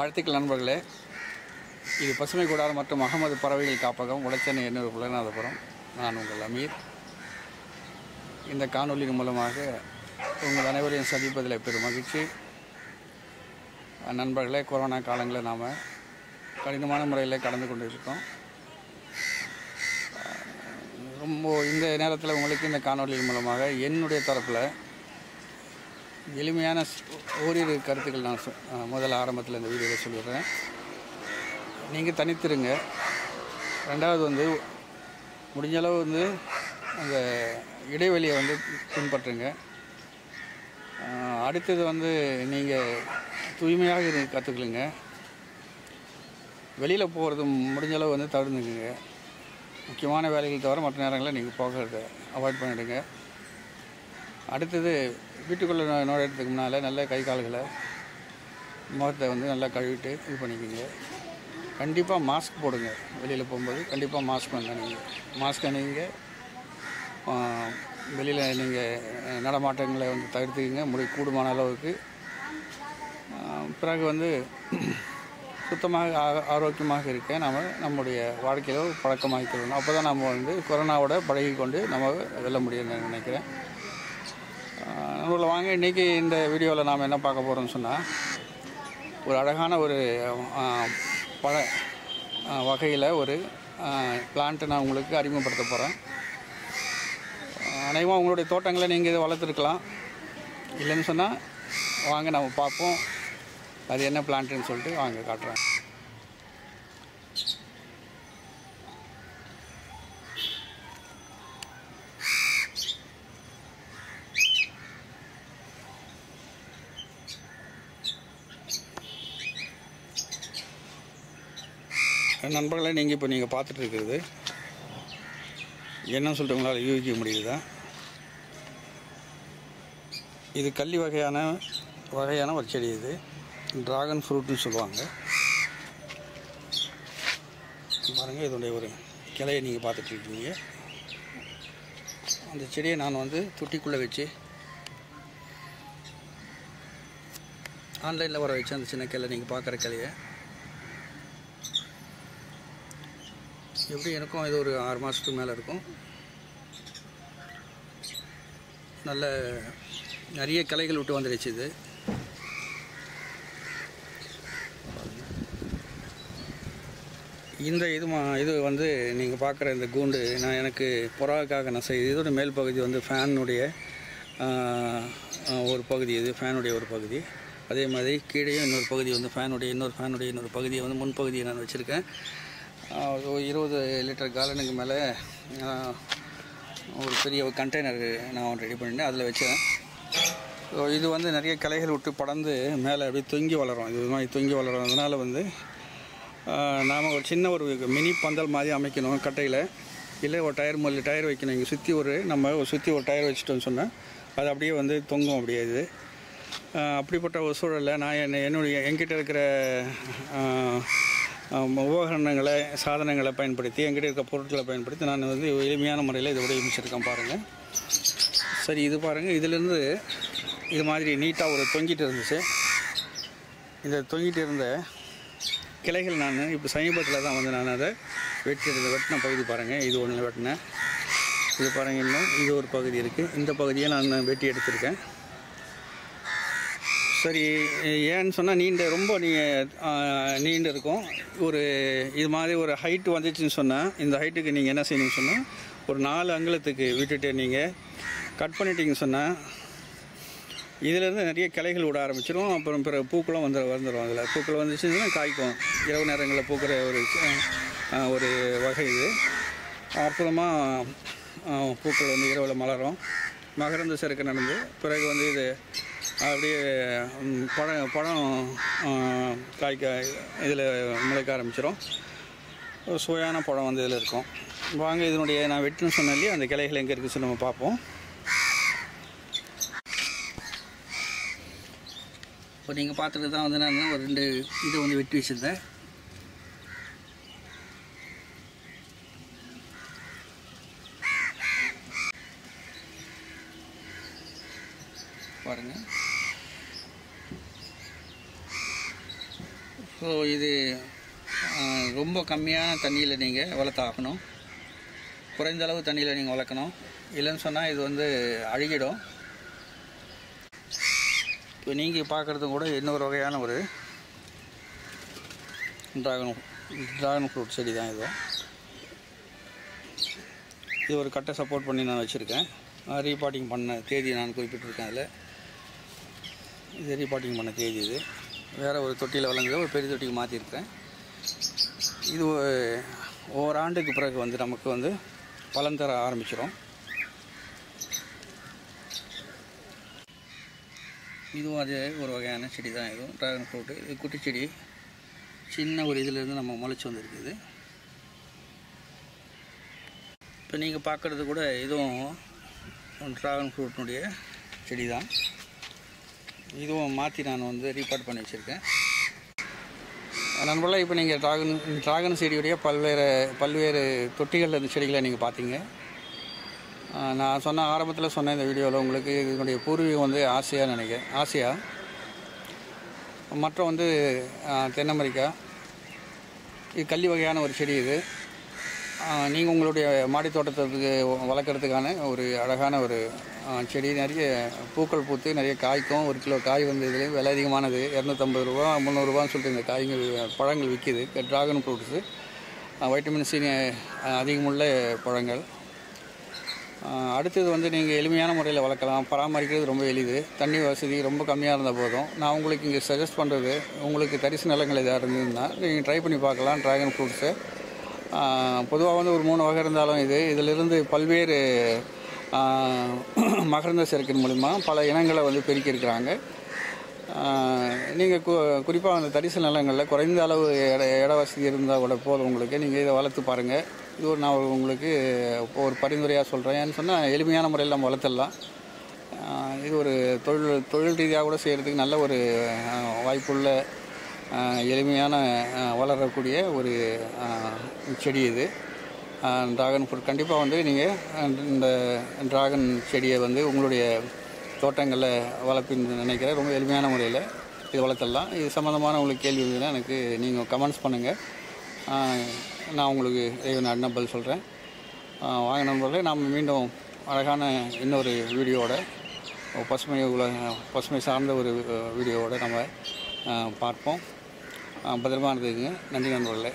வாழ்த்துக்கள் நண்பர்களே. இது பசுமை கூடாரம் மற்றும் அகமது பறவைகள் காப்பகம் உலச்சனை எண்ணூர் குலநாதபுரம். நான் உங்கள் அமீர். இந்த காணொலியின் மூலமாக உங்கள் அனைவரையும் சந்திப்பதில் பெரும் மகிழ்ச்சி. நண்பர்களே, கொரோனா காலங்களில் நாம் கடினமான முறையில் கடந்து கொண்டிருக்கோம். ரொம்ப இந்த நேரத்தில் உங்களுக்கு இந்த காணொலியின் மூலமாக என்னுடைய தரப்பில் எளிமையான ஓரிரு கருத்துக்கள் நான் முதல்ல ஆரம்பத்தில் இந்த வீடியோவில் சொல்லிடுறேன். நீங்கள் தனித்திருங்க. ரெண்டாவது முடிஞ்சளவு அந்த இடைவெளியை பின்பற்றுங்க. அடுத்தது நீங்கள் தூய்மையாக இருந்து கற்றுக்கலுங்க. வெளியில் போகிறது முடிஞ்சளவு தவிர்த்துக்குங்க. முக்கியமான வேலைகள் தவிர மற்ற நேரங்களில் நீங்கள் போகிறத அவாய்ட் பண்ணிவிடுங்க. அடுத்தது வீட்டுக்குள்ளே நுழையிறதுக்கு முன்னால் நல்ல கை கால்களை முகத்தை நல்லா கழுவிட்டு இது பண்ணிக்கோங்க. கண்டிப்பாக மாஸ்க் போடுங்க. வெளியில் போகும்போது கண்டிப்பாக மாஸ்க் அணிங்க. மாஸ்க் அணிங்க. வெளியில் நீங்கள் நடமாட்டங்களை தவிர்த்துக்குங்க கூடுமான அளவுக்கு. பிறகு சுத்தமாக ஆரோக்கியமாக இருக்க நாம் நம்முடைய வாழ்க்கையில் பழக்கமாகிக்கொள்ளணும். அப்போ தான் நம்ம கொரோனாவோட பழகி கொண்டு நம்ம வெல்ல முடியும்னு நினைக்கிறேன். நம்மளை வாங்க, இன்றைக்கி இந்த வீடியோவில் நாம் என்ன பார்க்க போகிறோம்னு சொன்னால், ஒரு அழகான ஒரு பழ வகையில் ஒரு பிளான்ட்டை நான் உங்களுக்கு அறிமுகப்படுத்த போகிறேன். அநேகமாக உங்களுடைய தோட்டங்களை நீங்கள் இதை வளர்த்துருக்கலாம். இல்லைன்னு சொன்னால் வாங்க நம்ம பார்ப்போம் அது என்ன பிளான்ட்டுன்னு சொல்லிட்டு வாங்க காட்டுறேன். நண்பர்களே, நீங்கள் இப்போ நீங்கள் பார்த்துட்டு இருக்கிறது என்ன சொல்லிட்டு உங்களால் யூகிக்க முடியுதா? இது கள்ளி வகையான ஒரு செடி. இது ட்ராகன் ஃப்ரூட்னு சொல்லுவாங்க. பாருங்கள், இதனுடைய ஒரு கிளையை நீங்கள் பார்த்துட்டு இருக்கீங்க. அந்த செடியை நான் தொட்டிக்குள்ளே வச்சு ஆன்லைனில் வர வச்சு அந்த சின்ன கிளை நீங்கள் பார்க்குற கிளையை எப்படி எனக்கும் இது ஒரு 6 மாதத்துக்கு மேலே இருக்கும். நல்ல நிறைய கிளைகள் விட்டு வந்துடுச்சு. இது இந்த இது நீங்கள் பார்க்குற இந்த கூண்டு நான் எனக்கு புறாவுக்காக நான் செய்து. இதோட மேல் பகுதி ஃபேனுடைய ஒரு பகுதி. இது ஃபேனுடைய ஒரு பகுதி. அதே மாதிரி கீழேயும் இன்னொரு பகுதி ஃபேனுடைய இன்னொரு பகுதியை முன்பகுதியை நான் வச்சுருக்கேன். 20 லிட்டர் காலனுக்கு மேலே ஒரு பெரிய கண்டெய்னர் நான் ரெடி பண்ணிட்டேன். அதில் வச்சேன். இது நிறைய கிளைகள் விட்டு படர்ந்து மேலே அப்படியே தொங்கி வளரும். இது மாதிரி தொங்கி வளரும். அதனால் நாம் ஒரு சின்ன ஒரு மினி பந்தல் மாதிரி அமைக்கணும் கட்டையில். இல்லை ஒரு டயர் மாதிரி டயர் வைக்கணும். இங்கே சுற்றி ஒரு டயர் வச்சுட்டோன்னு சொன்னால் அது அப்படியே தொங்கும். அப்படியே இது அப்படிப்பட்ட ஒரு சூழலில் நான் என்கிட்ட இருக்கிற உபகரணங்களை சாதனங்களை பயன்படுத்தி என்கிட்ட இருக்க பொருட்களை பயன்படுத்தி நான் எளிமையான முறையில் இதை வடிவமைச்சிருக்கேன். பாருங்கள். சரி, இது பாருங்கள். இதிலேருந்து இது மாதிரி நீட்டாக ஒரு தொங்கிட்டு இருந்துச்சு. இந்த தொங்கிட்டு இருந்த கிளைகள் நான் இப்போ சமீபத்தில் தான் நான் அதை வெட்டின பகுதி பாருங்கள். இது ஒன்று வெட்டினேன். இது பாருங்கள். இன்னும் இது ஒரு பகுதி இருக்குது. இந்த பகுதியை நான் வெட்டி எடுத்திருக்கேன். சரி, ஏன்னு சொன்னால் ரொம்ப நீண்ட இருக்கும். இது மாதிரி ஒரு ஹைட்டு வந்துச்சுன்னு சொன்னால் இந்த ஹைட்டுக்கு நீங்கள் என்ன செய்யணும்னு சொன்னால் ஒரு 4 அங்குலத்துக்கு விட்டுட்டு நீங்கள் கட் பண்ணிட்டீங்கன்னு சொன்னால் இதிலேருந்து நிறைய கிளைகள் விட ஆரம்பிச்சிடும். அப்புறம் பிற பூக்களும் வந்துடும். அதில் பூக்கள் வந்துச்சுன்னா காய்க்கும். இரவு நேரங்களில் பூக்கிற ஒரு வகை இது. அப்புறமா பூக்கள் இரவில் மலரும். மகரந்த சறுக்கு நடந்து பிறகு இது அப்படியே பழம் காய்க்க இதில் முளைக்க ஆரம்பிச்சிடும். சுவையான பழம் இதில் இருக்கும். வாங்க, இதனுடைய நான் வெட்டுன்னு சொன்னாலே அந்த கிளைகள் எங்கே இருக்குன்னு நம்ம பார்ப்போம். இப்போ நீங்கள் பார்த்துட்டு தான் நான் ஒரு 2 இதை வெட்டி வச்சுருந்தேன். பாருங்கள், ஸோ இது ரொம்ப கம்மியான தண்ணியில் நீங்கள் வளர்த்தாக்கணும். குறைந்த அளவு தண்ணியில் நீங்கள் வளர்க்கணும். இல்லைன்னு சொன்னால் இது வந்து அழுகிடும். இப்போ நீங்கள் பார்க்குறது கூட இன்னொரு வகையான ஒரு ட்ராகன் ஃப்ரூட் செடி தான். இது ஒரு கட்டை சப்போர்ட் பண்ணி நான் வச்சுருக்கேன். ரீபாட்டிங் பண்ண தேதி நான் குறிப்பிட்டிருக்கேன். அதில் இது ரீபாட்டிங் பண்ண தேதி. இது வேறு ஒரு தொட்டியில் வளர்ந்து ஒரு பெரிய தொட்டிக்கு மாற்றிருக்கேன். இது ஓராண்டுக்கு பிறகு வந்து நமக்கு வந்து பலன் தர ஆரம்பிச்சிடும். இதுவும் அது ஒரு வகையான செடி தான். இதுவும் ட்ராகன் ஃப்ரூட்டு. இது குட்டி செடி, சின்ன ஒரு இதிலேருந்து நம்ம முளைச்சி வந்துருக்குது. இப்போ நீங்கள் பார்க்குறது கூட இதுவும் ட்ராகன் ஃப்ரூட்னுடைய செடி தான். இதுவும் மாற்றி நான் வந்து ரீபார்ட் பண்ணி வச்சுருக்கேன். நண்பர்களே, இப்போ நீங்கள் ட்ராகன் செடியுடைய பல்வேறு தொட்டிகளில் இந்த செடிகளை நீங்கள் பார்த்தீங்க. நான் ஆரம்பத்தில் சொன்னேன் இந்த வீடியோவில் உங்களுக்கு இதனுடைய பூர்வீகம் வந்து ஆசியா, மற்றும் வந்து தென் அமெரிக்கா. இது கள்ளி வகையான ஒரு செடி. இது நீங்கள் உங்களுடைய மாடி தோட்டத்துக்கு வளர்க்குறதுக்கான ஒரு அழகான ஒரு செடி. நிறைய பூக்கள் பூத்து நிறைய காய்க்கும். 1 கிலோ காய் வந்து இதுலேயும் விலை அதிகமானது, 250 ரூபா 300ரூபான்னு சொல்லிட்டு இந்த பழங்கள் விற்கிது. ட்ராகன் ஃப்ரூட்ஸு வைட்டமின் சி அதிகமுள்ள பழங்கள். அடுத்தது வந்து நீங்கள் எளிமையான முறையில் வளர்க்கலாம். பராமரிக்கிறது ரொம்ப எளிது. தண்ணி வசதி ரொம்ப கம்மியாக இருந்த போதும் நான் உங்களுக்கு இங்கே சஜஸ்ட் பண்ணுறது, உங்களுக்கு தரிசு நிலங்கள் எதாக இருந்ததுன்னா நீங்கள் ட்ரை பண்ணி பார்க்கலாம் ட்ராகன் ஃப்ரூட்ஸு. பொதுவாக வந்து ஒரு 3 வகை இருந்தாலும் இதிலிருந்து பல்வேறு மகரந்த சேர்க்கின் மூலிமா பல இனங்களை வந்து பெருக்கியிருக்கிறாங்க. நீங்கள் குறிப்பாக அந்த தரிசு நிலங்களில் குறைந்த அளவு இட வசதி இருந்தால் கூட போதும் உங்களுக்கு. நீங்கள் இதை வளர்த்து பாருங்கள். இது ஒரு நான் உங்களுக்கு ஒரு பரிந்துரையாக சொல்கிறேன். ஏன்னு சொன்னால் எளிமையான முறையில் நம்ம வளர்த்துடலாம். இது ஒரு தொழில் ரீதியாக கூட செய்கிறதுக்கு நல்ல ஒரு வாய்ப்புள்ள எளிமையான வளரக்கூடிய ஒரு செடி இது ட்ராகன் ஃப்ரூட். கண்டிப்பாக வந்து நீங்கள் இந்த ட்ராகன் செடியை வந்து உங்களுடைய தோட்டங்களில் வளர்ப்புன்னு நினைக்கிறேன். ரொம்ப எளிமையான முறையில் இது வளர்த்துடலாம். இது சம்மந்தமான உங்களுக்கு கேள்வி இருந்ததுன்னா எனக்கு நீங்கள் கமெண்ட்ஸ் பண்ணுங்கள். நான் உங்களுக்கு நான் பதில் சொல்கிறேன். வாங்க நண்பர்களே, நாம் மீண்டும் அழகான இன்னொரு வீடியோவோட பசுமை சார்ந்த ஒரு வீடியோவோட நம்ம பார்ப்போம். பத்திரமா இருந்துக்குங்க. நன்றி நண்பர்களே.